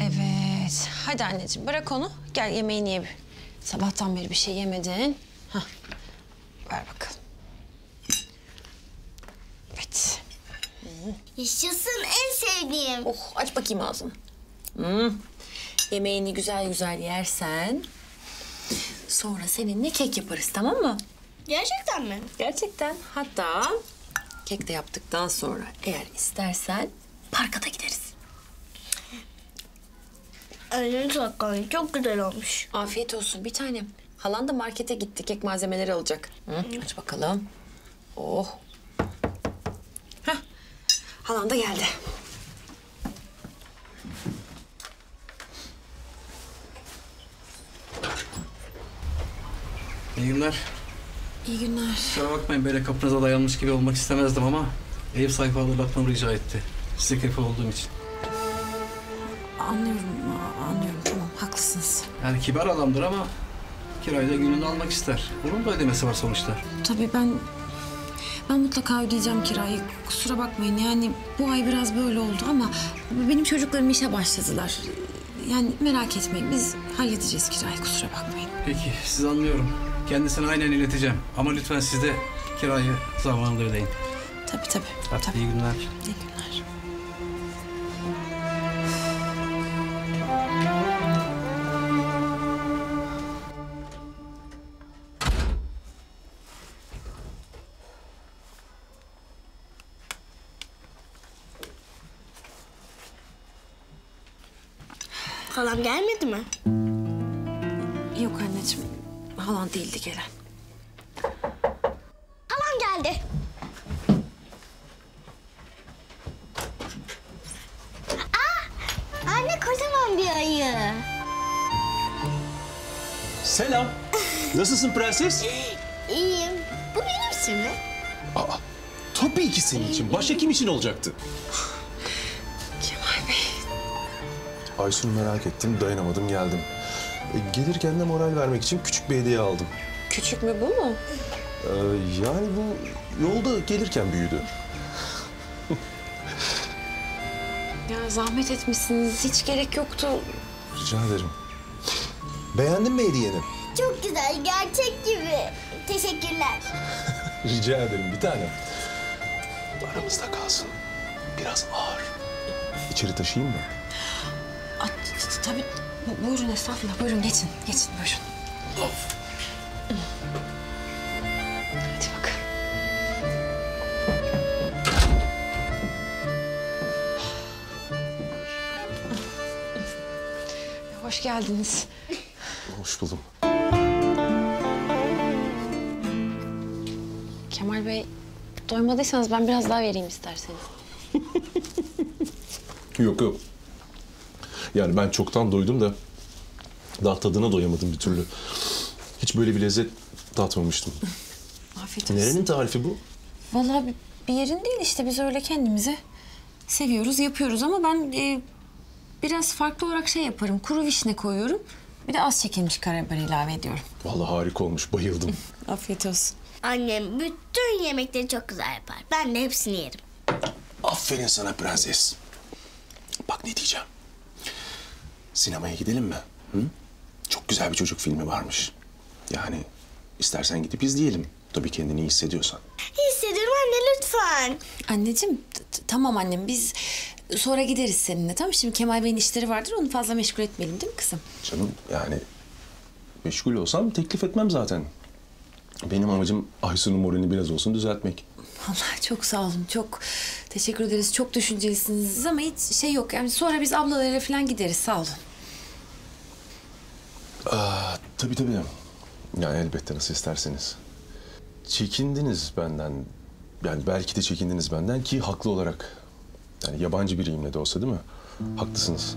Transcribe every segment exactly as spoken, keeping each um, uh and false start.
Evet. Hadi anneciğim bırak onu. Gel yemeğini ye. Sabahtan beri bir şey yemedin. Hah. Ver bakalım. Evet. Yaşasın en sevdiğim. Oh, aç bakayım ağzını. Hmm. Yemeğini güzel güzel yersen... ...sonra seninle kek yaparız, tamam mı? Gerçekten mi? Gerçekten. Hatta kek de yaptıktan sonra eğer istersen parka da gideriz. Eliniz hakkı, çok güzel olmuş. Afiyet olsun bir tanem. Halan da markete gitti, kek malzemeleri alacak. Hı? Aç bakalım. Oh. Hah. Halan da geldi. İyi günler. İyi günler. Kusura bakmayın, böyle kapınıza dayanmış gibi olmak istemezdim ama... ...ev sahibi hatırlatmamı rica etti. Size kefa olduğum için. Anlıyorum, anlıyorum. Tamam, haklısınız. Yani kibar adamdır ama... ...kirayı da gününü almak ister. Bunun da ödemesi var sonuçta. Tabii ben... ...ben mutlaka ödeyeceğim kirayı. Kusura bakmayın, yani bu ay biraz böyle oldu ama... ...benim çocuklarım işe başladılar. Yani merak etmeyin, biz halledeceğiz kirayı. Kusura bakmayın. Peki, sizi anlıyorum. Kendisine aynen ileteceğim. Ama lütfen siz de kirayı zamanında ödeyin. Tabii tabii. Hadi tabii. İyi günler. İyi günler. Halam gelmedi mi? Yok anneciğim. Halan değildi gelen. Halan geldi. Aa! Anne kocaman bir ayı. Selam. Nasılsın prenses? İyiyim. Bu benim için mi? Aa! Tabii ki senin için. Başka kim için olacaktı? Kemal Bey. Aysun'u merak ettim, dayanamadım geldim. Gelirken de moral vermek için küçük bir hediye aldım. Küçük mü bu mu? Ee, yani bu yolda gelirken büyüdü. Ya zahmet etmişsiniz, hiç gerek yoktu. Rica ederim. Beğendin mi hediyeni? Çok güzel, gerçek gibi. Teşekkürler. Rica ederim bir tanem. Aramızda kalsın. Biraz ağır. İçeri taşıyayım mı? Tabii. Bu, buyurun estağfurullah, buyurun geçin, geçin buyurun. Of. Hadi bak. Hoş geldiniz. Hoş buldum. Kemal Bey, doymadıysanız ben biraz daha vereyim isterseniz. Yok yok. Yani ben çoktan doydum da daha tadına doyamadım bir türlü. Hiç böyle bir lezzet tatmamıştım. Afiyet olsun. Nerenin tarifi bu? Vallahi bir yerin değil işte, biz öyle kendimizi seviyoruz, yapıyoruz ama ben e, biraz farklı olarak şey yaparım. Kuru vişne koyuyorum, bir de az çekilmiş karabiber ilave ediyorum. Vallahi harika olmuş, bayıldım. Afiyet olsun. Annem bütün yemekleri çok güzel yapar. Ben de hepsini yerim. Aferin sana prenses. Bak ne diyeceğim. Sinemaya gidelim mi? Hı? Çok güzel bir çocuk filmi varmış. Yani istersen gidip izleyelim. Tabii kendini iyi hissediyorsan. Hissediyorum anne, lütfen. Anneciğim, tamam annem. Biz sonra gideriz seninle, tamam? Şimdi Kemal Bey'in işleri vardır, onu fazla meşgul etmeyelim değil mi kızım? Canım, yani meşgul olsam teklif etmem zaten. Benim amacım Aysun'un moralini biraz olsun düzeltmek. Vallahi çok sağ olun, çok teşekkür ederiz. Çok düşüncelisiniz ama hiç şey yok. Yani sonra biz ablalarıyla falan gideriz, sağ olun. Aa, tabii tabii. Yani elbette, nasıl isterseniz. Çekindiniz benden. Yani belki de çekindiniz benden ki haklı olarak. Yani yabancı biriyimle de olsa değil mi? Haklısınız.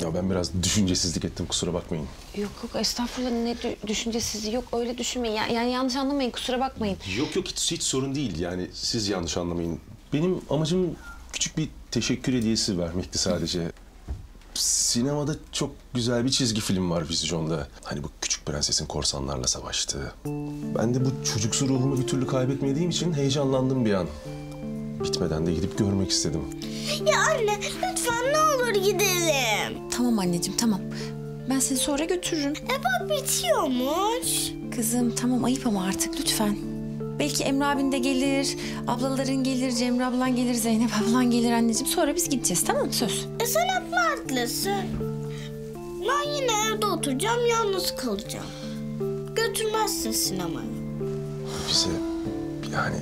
Ya ben biraz düşüncesizlik ettim, kusura bakmayın. Yok yok, estağfurullah, ne düşüncesizliği, yok öyle düşünmeyin. Yani yanlış anlamayın, kusura bakmayın. Yok yok, hiç, hiç sorun değil, yani siz yanlış anlamayın. Benim amacım küçük bir teşekkür hediyesi vermekti sadece. Sinemada çok güzel bir çizgi film var Vizyon'da. Hani bu küçük prensesin korsanlarla savaştığı. Ben de bu çocuksu ruhumu bir türlü kaybetmediğim için heyecanlandım bir an. Bitmeden de gidip görmek istedim. Ya anne lütfen ne olur gidelim. Tamam anneciğim tamam. Ben seni sonra götürürüm. E bak bitiyormuş. Kızım tamam ayıp ama artık lütfen. Belki Emre abin de gelir, ablaların gelir, Cemre ablan gelir, Zeynep ablan gelir anneciğim. Sonra biz gideceğiz tamam mı? Söz. E sen hep haklısın. Ben yine evde oturacağım, yalnız kalacağım. Götürmezsin sinemaya. Bize yani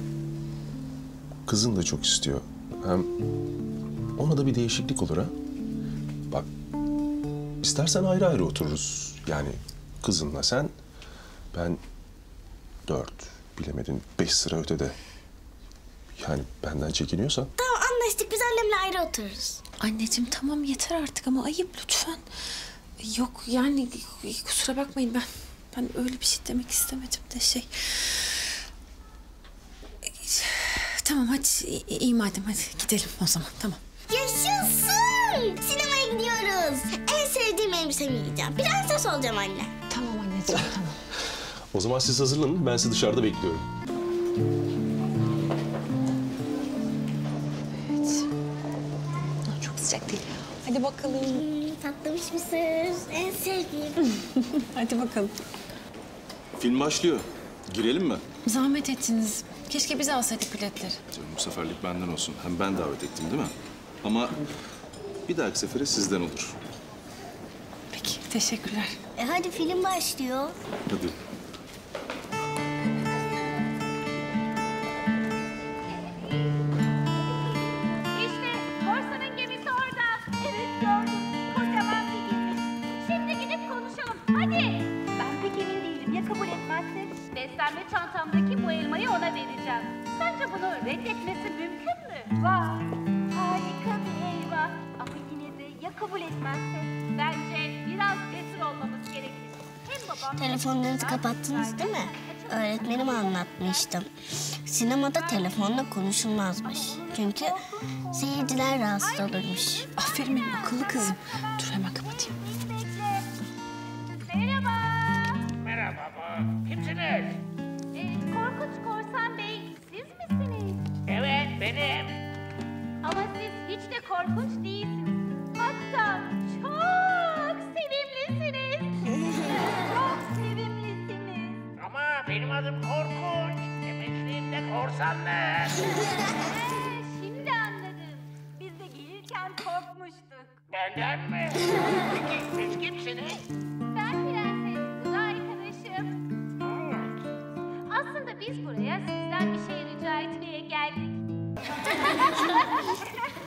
kızın da çok istiyor. Hem ona da bir değişiklik olur ha. Bak istersen ayrı ayrı otururuz. Yani kızınla sen, ben dört, bilemedin beş sıra ötede. Yani benden çekiniyorsa. Tamam anlaştık, biz annemle ayrı otururuz. Anneciğim tamam yeter artık ama ayıp lütfen. Yok yani kusura bakmayın ben ben öyle bir şey demek istemedim de şey. Tamam hadi iyi, iyi madem hadi gidelim o zaman tamam. Yaşasın! Sinemaya gidiyoruz. En sevdiğim elbisemi giyeceğim. Prenses olacağım anne. Tamam anneciğim tamam. O zaman siz hazırlanın ben sizi dışarıda bekliyorum. Evet. Çok sıcak değil. Hadi bakalım. Tatlamış mısınız? En sevdiğim. Hadi bakalım. Film başlıyor. Girelim mi? Zahmet ettiniz. Keşke biz alsaydık biletleri. Canım, bu seferlik benden olsun. Hem ben davet ettim değil mi? Ama bir dahaki sefere sizden olur. Peki, teşekkürler. E hadi film başlıyor. Hadi. Reddetmesi mümkün mü? Var. Harika bir eyvah. Ama yine de ya kabul etmezse? Bence biraz cesur olmamız gerekir. Hem babam... Telefonlarınızı kapattınız değil mi? Öğretmenim anlatmıştım. Sinemada telefonla konuşulmazmış. Çünkü seyirciler rahatsız olurmuş. Aferin benim akıllı kızım. Dur hemen kapatayım. Merhaba. Merhaba. Kimsiniz? Korkut Korsan Bey. Evet, benim. Ama siz hiç de korkunç değilsiniz. Hatta çok sevimlisiniz. Çok sevimlisiniz. Ama benim adım Korkunç. Emekliğimde korsanlar. Ee, şimdi anladım. Biz de gelirken korkmuştuk. Benden mi? Peki siz kimsiniz? Ben Prenses, bu da arkadaşım. Hmm. Aslında biz buraya sizden bir şey rica etmeye geldik.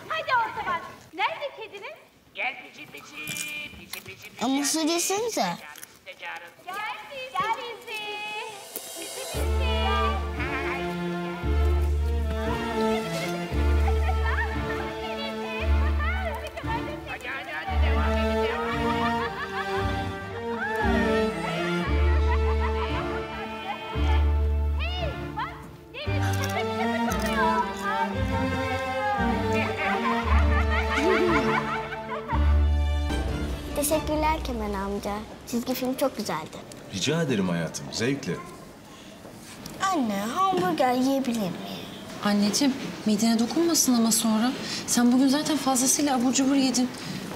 Hadi o zaman. Nerede kediniz? Gel pici pici. Pici pici pici. Ama su desenize. Gel pici. Gel pici. Pici pici. Hadi hadi hadi devam edin. Teşekkürler Kemal amca. Çizgi film çok güzeldi. Rica ederim hayatım, zevkle. Anne, hamburger yiyebilir miyim? Anneciğim, midene dokunmasın ama sonra. Sen bugün zaten fazlasıyla abur cubur yedin.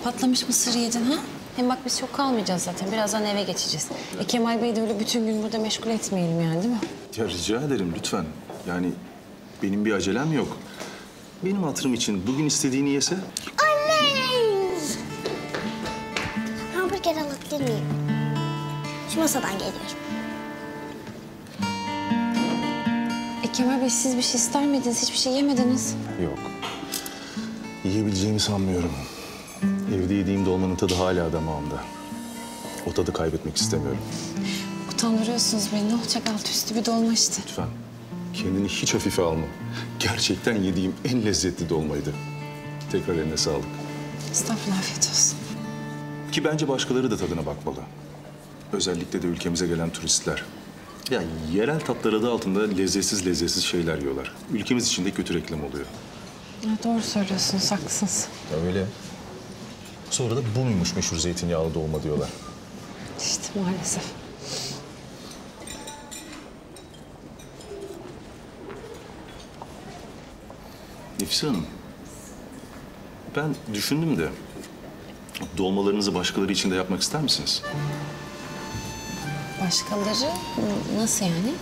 Patlamış mısır yedin ha? Hem bak biz çok kalmayacağız zaten, birazdan eve geçeceğiz. E Kemal Bey'i de öyle bütün gün burada meşgul etmeyelim yani değil mi? Ya rica ederim lütfen. Yani benim bir acelem yok. Benim hatırım için bugün istediğini yese... Gel alabilir miyim? Şu masadan geliyorum. E Kemal Bey siz bir şey ister miydiniz? Hiçbir şey yemediniz. Yok. Yiyebileceğimi sanmıyorum. Evde yediğim dolmanın tadı hala damağımda. O tadı kaybetmek istemiyorum. Utandırıyorsunuz beni. Ne olacak alt üstü bir dolma işte. Lütfen. Kendini hiç hafife alma. Gerçekten yediğim en lezzetli dolmaydı. Tekrar eline sağlık. Estağfurullah afiyet olsun. Ki bence başkaları da tadına bakmalı. Özellikle de ülkemize gelen turistler. Yani yerel tatlar adı altında lezzetsiz lezzetsiz şeyler yiyorlar. Ülkemiz için de kötü reklam oluyor. Ya doğru söylüyorsunuz, haklısınız. Ya öyle. Sonra da bu muymuş meşhur zeytinyağlı dolma diyorlar. İşte maalesef. Nefise Hanım, ben düşündüm de dolmalarınızı başkaları için de yapmak ister misiniz? Başkaları? Nasıl yani?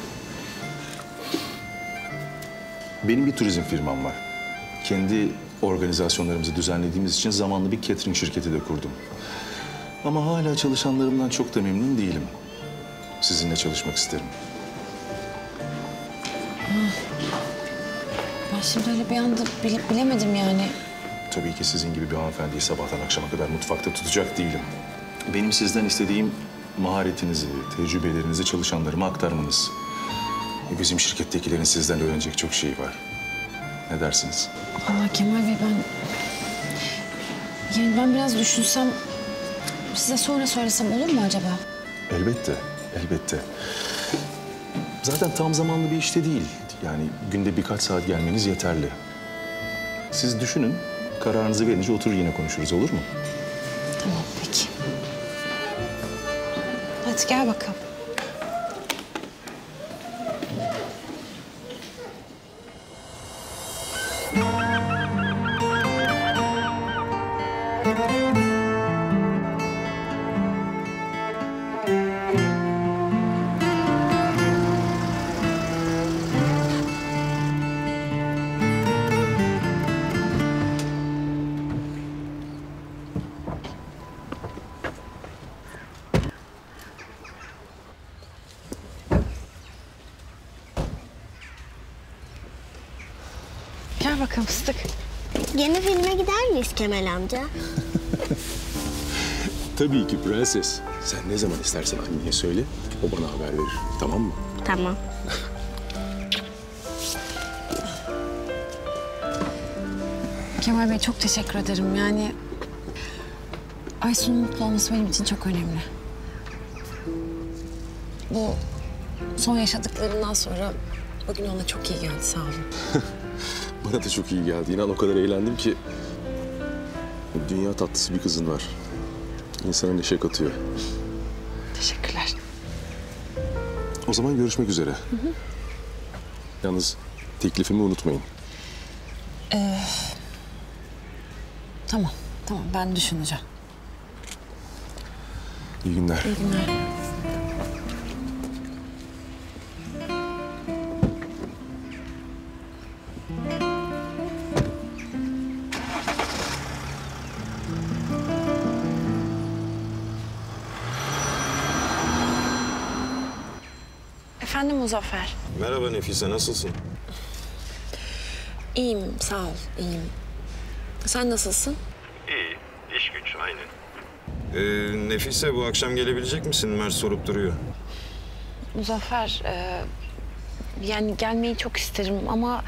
Benim bir turizm firmam var. Kendi organizasyonlarımızı düzenlediğimiz için zamanlı bir catering şirketi de kurdum. Ama hala çalışanlarımdan çok da memnun değilim. Sizinle çalışmak isterim. Ben şimdi öyle bir anda bilip bilemedim yani. Tabii ki sizin gibi bir hanımefendiyi sabahtan akşama kadar mutfakta tutacak değilim. Benim sizden istediğim maharetinizi, tecrübelerinizi çalışanlarıma aktarmanız. Bizim şirkettekilerin sizden öğrenecek çok şey var. Ne dersiniz? Allah Kemal Bey, ben... Yani ben biraz düşünsem... Size sonra söylesem olur mu acaba? Elbette, elbette. Zaten tam zamanlı bir işte değil. Yani günde birkaç saat gelmeniz yeterli. Siz düşünün, kararınızı verince oturur yine konuşuruz, olur mu? Tamam, peki. Hadi gel bakalım. Gel bakalım fıstık. Yeni filme gider miyiz Kemal amca? Tabii ki prenses. Sen ne zaman istersen anneye söyle, o bana haber verir. Tamam mı? Tamam. Kemal Bey, çok teşekkür ederim. Yani Aysun'un mutlu olması benim için çok önemli. Bu son yaşadıklarından sonra bugün ona çok iyi geldi, sağ olun. Bana da çok iyi geldi. İnan o kadar eğlendim ki. Dünya tatlısı bir kızın var. İnsana neşe katıyor. Teşekkürler. O zaman görüşmek üzere. Hı hı. Yalnız teklifimi unutmayın. Ee, tamam, tamam. Ben düşüneceğim. İyi günler. İyi günler. Efendim Muzaffer. Merhaba Nefise, nasılsın? İyiyim, sağ ol, iyiyim. Sen nasılsın? İyi, iş güç, aynen. Ee, Nefise, bu akşam gelebilecek misin? Mert sorup duruyor. Muzaffer, e, yani gelmeyi çok isterim ama...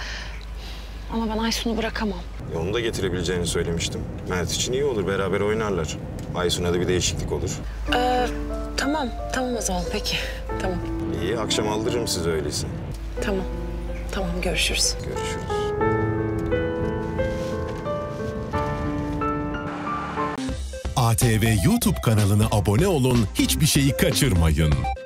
...ama ben Aysun'u bırakamam. E, onu da getirebileceğini söylemiştim. Mert için iyi olur, beraber oynarlar. Aysun'a da bir değişiklik olur. Ee, tamam, tamam o zaman, peki, tamam. İyi, akşam aldırırım sizi öyleyse. Tamam, tamam, görüşürüz. Görüşürüz. A T V YouTube kanalına abone olun, hiçbir şeyi kaçırmayın.